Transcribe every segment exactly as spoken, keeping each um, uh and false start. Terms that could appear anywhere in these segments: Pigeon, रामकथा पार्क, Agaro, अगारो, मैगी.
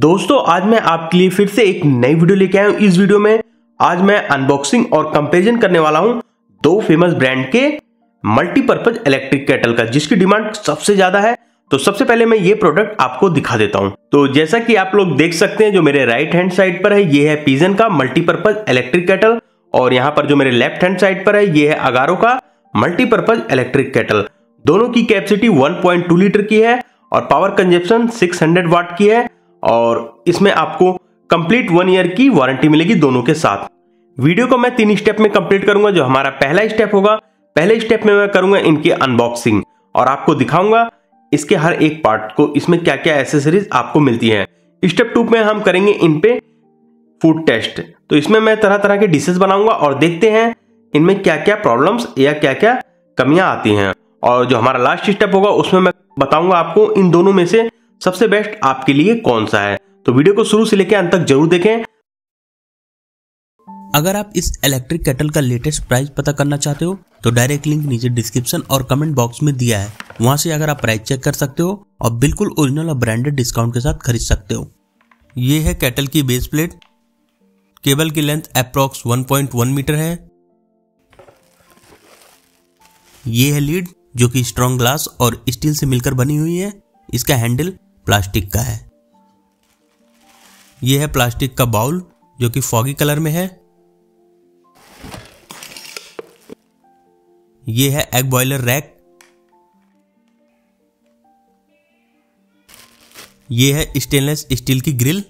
दोस्तों आज मैं आपके लिए फिर से एक नई वीडियो लेके आया हूं। इस वीडियो में आज मैं अनबॉक्सिंग और कंपैरिजन करने वाला हूं दो फेमस ब्रांड के मल्टीपर्पज इलेक्ट्रिक केटल का, जिसकी डिमांड सबसे ज्यादा है। तो सबसे पहले मैं ये प्रोडक्ट आपको दिखा देता हूं। तो जैसा कि आप लोग देख सकते हैं, जो मेरे राइट हैंड साइड पर है ये है पिजन का मल्टीपर्पज इलेक्ट्रिक केटल, और यहाँ पर जो मेरे लेफ्ट हैंड साइड पर है ये है अगारो का मल्टीपर्पज इलेक्ट्रिक केटल। दोनों की capacity one point two litre की है और power consumption six hundred watt की है, और इसमें आपको कंप्लीट वन ईयर की वारंटी मिलेगी दोनों के साथ। वीडियो को मैं तीन स्टेप में कंप्लीट करूंगा। जो हमारा पहला स्टेप होगा, पहले स्टेप में मैं करूंगा इनकी अनबॉक्सिंग और आपको दिखाऊंगा इसके हर एक पार्ट को, इसमें क्या क्या एसेसरीज आपको मिलती है। स्टेप टू में हम करेंगे इन पे फूड टेस्ट। तो इसमें मैं तरह तरह के डिशेस बनाऊंगा और देखते हैं इनमें क्या क्या प्रॉब्लम्स या क्या क्या कमियां आती हैं। और जो हमारा लास्ट स्टेप होगा उसमें मैं बताऊंगा आपको इन दोनों में से सबसे बेस्ट आपके लिए कौन सा है। तो वीडियो को शुरू से लेकर अंत तक जरूर देखें। अगर आप इस इलेक्ट्रिक केटल का लेटेस्ट प्राइस पता करना चाहते हो तो डायरेक्ट लिंक नीचे डिस्क्रिप्शन और कमेंट बॉक्स में दिया है, वहां से अगर आप प्राइस चेक कर सकते हो और बिल्कुल ओरिजिनल और ब्रांडेड डिस्काउंट के साथ खरीद सकते हो। ये है केटल की बेस प्लेट। केबल की length approx one point one metre है। ये है लीड जो कि स्ट्रॉन्ग ग्लास और स्टील से मिलकर बनी हुई है। इसका हैंडल प्लास्टिक का है। यह है प्लास्टिक का बाउल जो कि फॉगी कलर में है। यह है एग बॉयलर रैक। यह है स्टेनलेस स्टील की ग्रिल,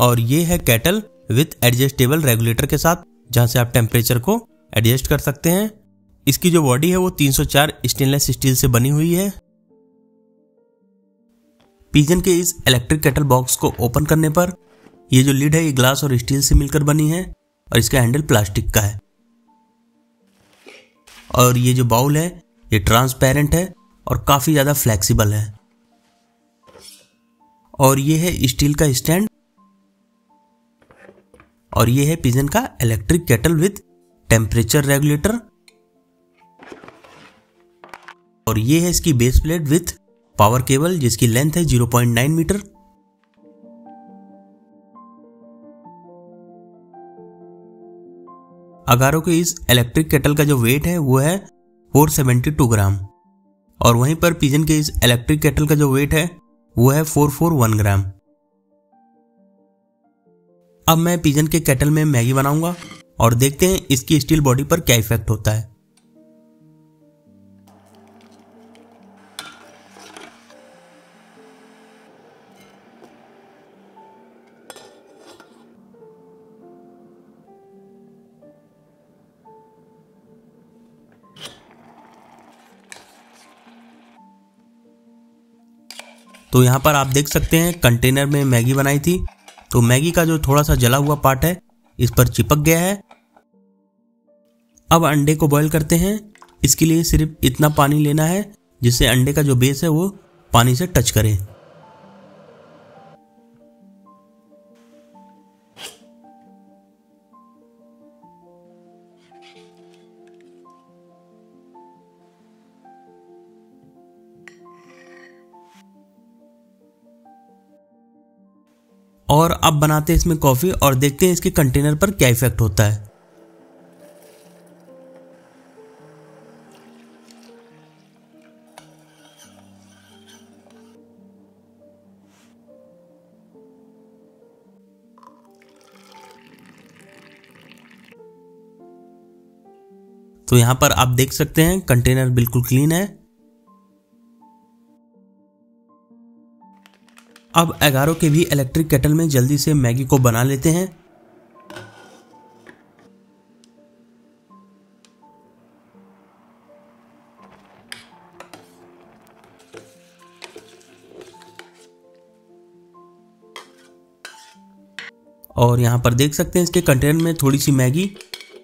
और यह है केटल विथ एडजस्टेबल रेगुलेटर के साथ, जहां से आप टेम्परेचर को एडजस्ट कर सकते हैं। इसकी जो बॉडी है वो तीन सौ चार स्टेनलेस स्टील से बनी हुई है। पिजन के इस इलेक्ट्रिक केटल बॉक्स को ओपन करने पर ये जो लीड है ये ग्लास और स्टील से मिलकर बनी है, और इसका हैंडल प्लास्टिक का है। और ये जो बाउल है ये ट्रांसपेरेंट है और काफी ज्यादा फ्लेक्सिबल है। और ये है स्टील का स्टैंड, और ये है पिजन का electric kettle with temperature regulator, और ये है इसकी base plate with power cable जिसकी लेंथ है zero point nine metre. अगारो के इस इलेक्ट्रिक केटल का जो वेट है वो है फोर सेवन टू ग्राम, और वहीं पर पिजन के इस इलेक्ट्रिक केटल का जो वेट है वो है फोर फोर वन ग्राम। अब मैं पिजन के केटल में मैगी बनाऊंगा और देखते हैं इसकी स्टील बॉडी पर क्या इफेक्ट होता है। तो यहाँ पर आप देख सकते हैं कंटेनर में मैगी बनाई थी, तो मैगी का जो थोड़ा सा जला हुआ पार्ट है इस पर चिपक गया है। अब अंडे को बॉईल करते हैं। इसके लिए सिर्फ इतना पानी लेना है जिससे अंडे का जो बेस है वो पानी से टच करे। और अब बनाते हैं इसमें कॉफी और देखते हैं इसके कंटेनर पर क्या इफेक्ट होता है। तो यहां पर आप देख सकते हैं कंटेनर बिल्कुल क्लीन है। अब अगारो के भी इलेक्ट्रिक केटल में जल्दी से मैगी को बना लेते हैं। और यहाँ पर देख सकते हैं इसके कंटेनर में थोड़ी सी मैगी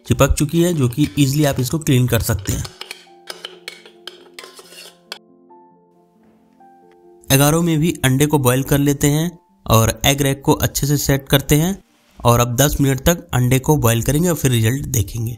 चिपक चुकी है, जो कि इजीली आप इसको क्लीन कर सकते हैं। अगारो में भी अंडे को बॉईल कर लेते हैं और एग रैक को अच्छे से सेट करते हैं, और अब दस मिनट तक अंडे को बॉईल करेंगे और फिर रिजल्ट देखेंगे।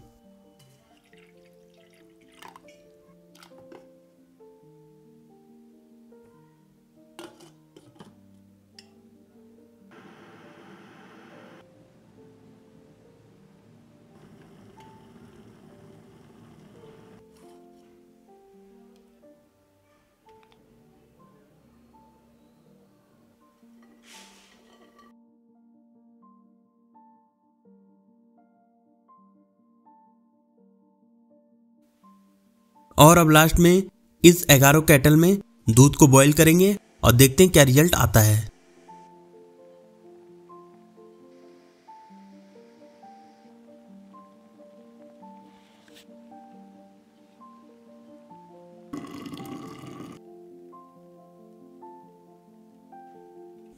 और अब लास्ट में इस एगारो कैटल में दूध को बॉईल करेंगे और देखते हैं क्या रिजल्ट आता है।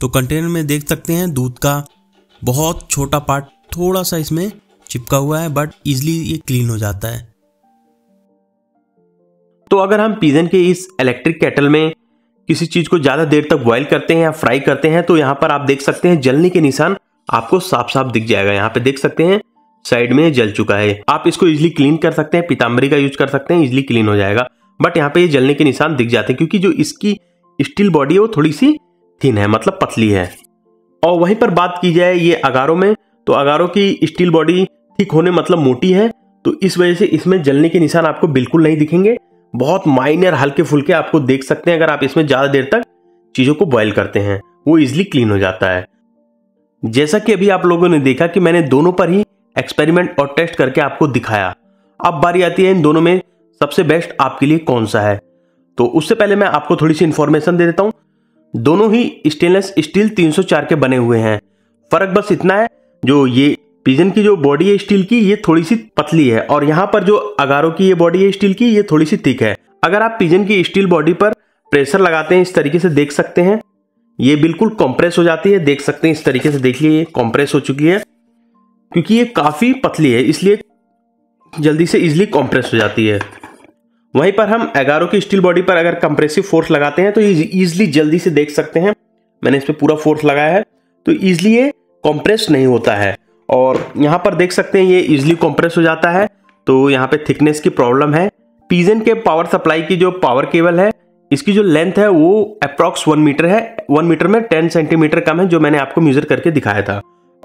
तो कंटेनर में देख सकते हैं दूध का बहुत छोटा पार्ट थोड़ा सा इसमें चिपका हुआ है, बट इजीली ये क्लीन हो जाता है। तो अगर हम पिजन के इस इलेक्ट्रिक केटल में किसी चीज को ज्यादा देर तक बॉईल करते हैं या फ्राई करते हैं तो यहाँ पर आप देख सकते हैं जलने के निशान आपको साफ साफ दिख जाएगा। यहाँ पे देख सकते हैं साइड में जल चुका है। आप इसको इजिली क्लीन कर सकते हैं, पीताम्बरी का यूज कर सकते हैं, इजिली क्लीन हो जाएगा। बट यहाँ पे ये जलने के निशान दिख जाते हैं क्योंकि जो इसकी स्टील बॉडी है वो थोड़ी सी थिन है, मतलब पतली है। और वहीं पर बात की जाए ये अगारो में, तो अगारो की स्टील बॉडी थिक होने मतलब मोटी है, तो इस वजह से इसमें जलने के निशान आपको बिल्कुल नहीं दिखेंगे। बहुत माइनर हल्के फुल्के आपको देख सकते हैं। अगर आप इसमें ज़्यादा देर तक चीज़ों को बॉयल करते हैं वो इजिली क्लीन हो जाता है। जैसा कि अभी आप लोगों ने देखा कि मैंने दोनों पर ही एक्सपेरिमेंट और टेस्ट करके आपको दिखाया। अब बारी आती है इन दोनों में सबसे बेस्ट आपके लिए कौन सा है। तो उससे पहले मैं आपको थोड़ी सी इन्फॉर्मेशन दे देता हूँ। दोनों ही स्टेनलेस स्टील तीन सौ चार के बने हुए हैं। फर्क बस इतना है जो ये पिजन की जो बॉडी है स्टील की ये थोड़ी सी पतली है और यहाँ पर जो अगारो की ये बॉडी है स्टील की ये थोड़ी सी थिक है। अगर आप पिजन की स्टील बॉडी पर प्रेशर लगाते हैं इस तरीके से देख सकते हैं ये बिल्कुल कॉम्प्रेस हो जाती है। देख सकते हैं इस तरीके से, देख लीजिए ये कॉम्प्रेस हो चुकी है क्योंकि ये काफ़ी पतली है इसलिए जल्दी से इजिली कॉम्प्रेस हो जाती है। वहीं पर हम एगारो की स्टील बॉडी पर अगर कंप्रेसिव फोर्स लगाते हैं तो ये ईजिली जल्दी से देख सकते हैं, मैंने इस पर पूरा फोर्स लगाया है तो ईजिली ये कॉम्प्रेस नहीं होता है। और यहाँ पर देख सकते हैं ये ईजिली कॉम्प्रेस हो जाता है। तो यहाँ पे थिकनेस की प्रॉब्लम है। पिजन के पावर सप्लाई की जो पावर केबल है इसकी जो लेंथ है वो अप्रॉक्स वन मीटर है। वन मीटर में टेन सेंटीमीटर कम है जो मैंने आपको मेजर करके दिखाया था।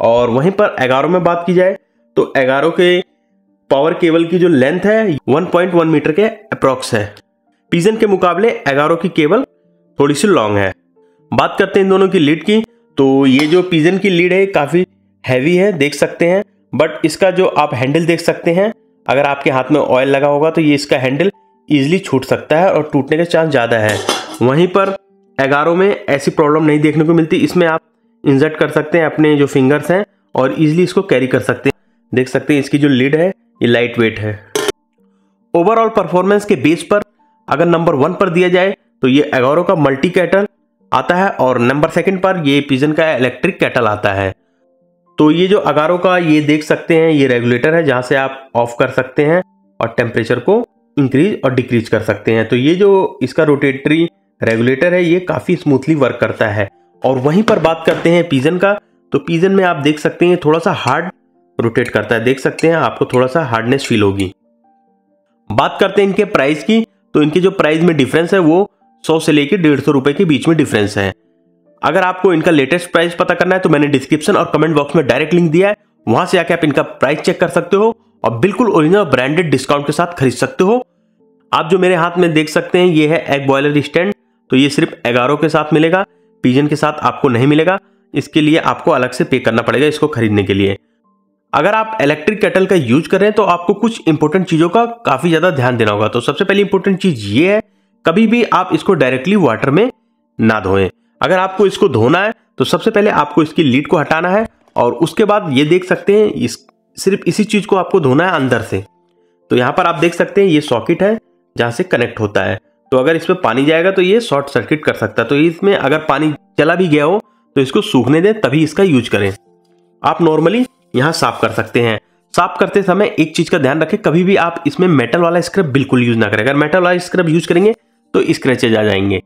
और वहीं पर एगारो में बात की जाए तो एगारो के पावर केबल की जो लेंथ है वन पॉइंट वन मीटर के अप्रॉक्स है। पिजन के मुकाबले एगारो की केबल थोड़ी सी लॉन्ग है। बात करते हैं इन दोनों की लीड की, तो ये जो पिजन की लीड है काफ़ी हैवी है देख सकते हैं, बट इसका जो आप हैंडल देख सकते हैं अगर आपके हाथ में ऑयल लगा होगा तो ये इसका हैंडल ईजिली छूट सकता है और टूटने का चांस ज़्यादा है। वहीं पर एगारो में ऐसी प्रॉब्लम नहीं देखने को मिलती। इसमें आप इंसर्ट कर सकते हैं अपने जो फिंगर्स हैं और ईजिली इसको कैरी कर सकते हैं। देख सकते हैं इसकी जो लीड है ये लाइट वेट है। ओवरऑल परफॉर्मेंस के बेस पर अगर नंबर वन पर दिया जाए तो ये एगारो का मल्टी कैटल आता है और नंबर सेकंड पर ये पिजन का इलेक्ट्रिक कैटल आता है। तो ये जो एगारो का ये देख सकते हैं ये रेगुलेटर है जहाँ से आप ऑफ कर सकते हैं और टेम्परेचर को इंक्रीज और डिक्रीज कर सकते हैं। तो ये जो इसका रोटेटरी रेगुलेटर है ये काफ़ी स्मूथली वर्क करता है। और वहीं पर बात करते हैं पिजन का, तो पिजन में आप देख सकते हैं थोड़ा सा हार्ड रोटेट करता है। देख सकते हैं आपको थोड़ा सा हार्डनेस फील होगी। बात करते हैं इनके प्राइस की, तो इनके जो प्राइस में डिफरेंस है वो सौ से लेकर डेढ़ सौ रुपए के बीच में डिफरेंस है। अगर आपको इनका लेटेस्ट प्राइस पता करना है तो मैंने डिस्क्रिप्शन और कमेंट बॉक्स में डायरेक्ट लिंक दिया है, वहां से आके आप इनका प्राइस चेक कर सकते हो और बिल्कुल ओरिजिनल ब्रांडेड डिस्काउंट के साथ खरीद सकते हो। आप जो मेरे हाथ में देख सकते हैं ये है एग बॉयलर स्टैंड, तो ये सिर्फ एगारो के साथ मिलेगा, पिजन के साथ आपको नहीं मिलेगा। इसके लिए आपको अलग से पे करना पड़ेगा इसको खरीदने के लिए। अगर आप इलेक्ट्रिक केटल का यूज कर रहे हैं तो आपको कुछ इंपॉर्टेंट चीज़ों का काफ़ी ज़्यादा ध्यान देना होगा। तो सबसे पहली इंपॉर्टेंट चीज़ ये है कभी भी आप इसको डायरेक्टली वाटर में ना धोएं। अगर आपको इसको धोना है तो सबसे पहले आपको इसकी लीड को हटाना है और उसके बाद ये देख सकते हैं इस सिर्फ इसी चीज़ को आपको धोना है अंदर से। तो यहाँ पर आप देख सकते हैं ये सॉकेट है जहाँ से कनेक्ट होता है, तो अगर इसमें पानी जाएगा तो ये शॉर्ट सर्किट कर सकता है। तो इसमें अगर पानी चला भी गया हो तो इसको सूखने दें तभी इसका यूज करें। आप नॉर्मली यहाँ साफ कर सकते हैं। साफ करते समय एक चीज का ध्यान रखें, कभी भी आप इसमें मेटल वाला स्क्रब बिल्कुल यूज ना करें। अगर मेटल वाला स्क्रब यूज करेंगे तो स्क्रैचेज आ जाएंगे।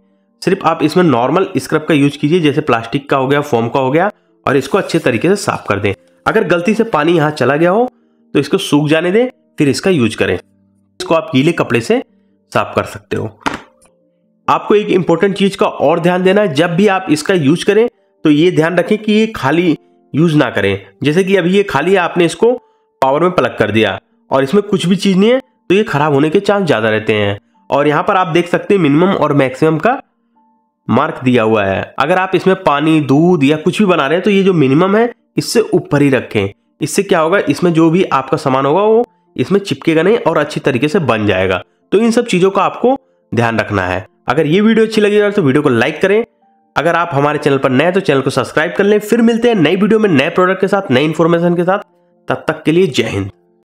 सिर्फ आप इसमें नॉर्मल स्क्रब का यूज कीजिए जैसे प्लास्टिक का हो गया, फोम का हो गया, और इसको अच्छे तरीके से साफ कर दें। अगर गलती से पानी यहाँ चला गया हो तो इसको सूख जाने दें फिर इसका यूज करें। इसको आप गीले कपड़े से साफ कर सकते हो। आपको एक इंपॉर्टेंट चीज का और ध्यान देना है, जब भी आप इसका यूज करें तो ये ध्यान रखें कि ये खाली यूज ना करें। जैसे कि अभी ये खाली है, आपने इसको पावर में प्लग कर दिया और इसमें कुछ भी चीज़ नहीं है तो ये खराब होने के चांस ज़्यादा रहते हैं। और यहाँ पर आप देख सकते हैं मिनिमम और मैक्सिमम का मार्क दिया हुआ है। अगर आप इसमें पानी, दूध या कुछ भी बना रहे हैं तो ये जो मिनिमम है इससे ऊपर ही रखें। इससे क्या होगा, इसमें जो भी आपका सामान होगा वो इसमें चिपकेगा नहीं और अच्छी तरीके से बन जाएगा। तो इन सब चीजों का आपको ध्यान रखना है। अगर ये वीडियो अच्छी लगी तो वीडियो को लाइक करें। अगर आप हमारे चैनल पर नए हैं तो चैनल को सब्सक्राइब कर लें। फिर मिलते हैं नई वीडियो में नए प्रोडक्ट के साथ, नई इन्फॉर्मेशन के साथ। तब तक के लिए जय हिंद।